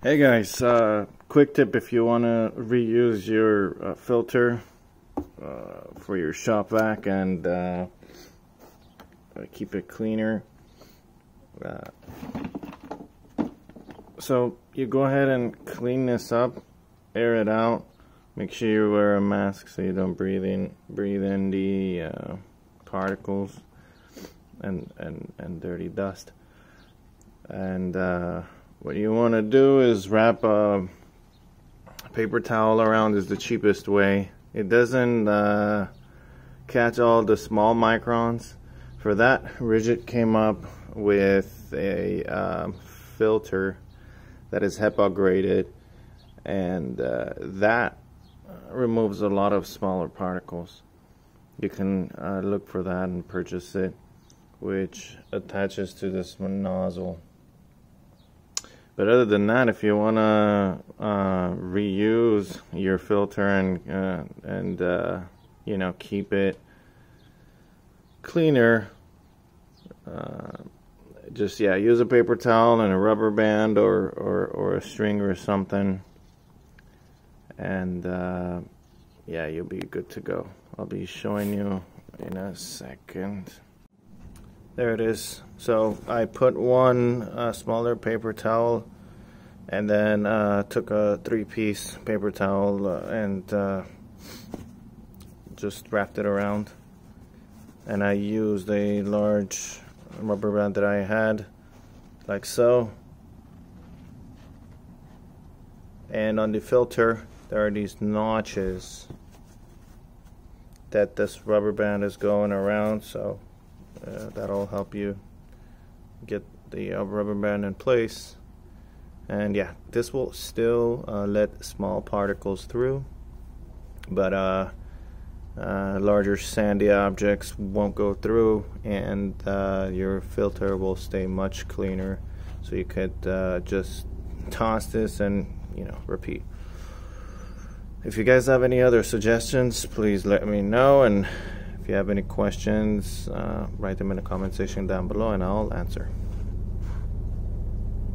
Hey guys, quick tip if you want to reuse your filter for your shop vac and keep it cleaner. So you go ahead and clean this up, air it out. Make sure you wear a mask so you don't breathe in the particles and dirty dust. And what you want to do is wrap a paper towel around. Is the cheapest way. It doesn't catch all the small microns. For that, Ridgid came up with a filter that is HEPA graded, and that removes a lot of smaller particles. You can look for that and purchase it, which attaches to this nozzle. But other than that, if you want to reuse your filter and you know, keep it cleaner, just use a paper towel and a rubber band or a string or something, and yeah, you'll be good to go. I'll be showing you in a second. There it is. So I put one smaller paper towel, and then took a three-piece paper towel and just wrapped it around. And I used a large rubber band that I had, like so. And on the filter, there are these notches that this rubber band is going around, so that'll help you get the rubber band in place. And yeah, this will still let small particles through, but larger sandy objects won't go through, and your filter will stay much cleaner. So you could just toss this and, you know, repeat. If you guys have any other suggestions, please let me know, and if you have any questions, write them in the comment section down below and I'll answer.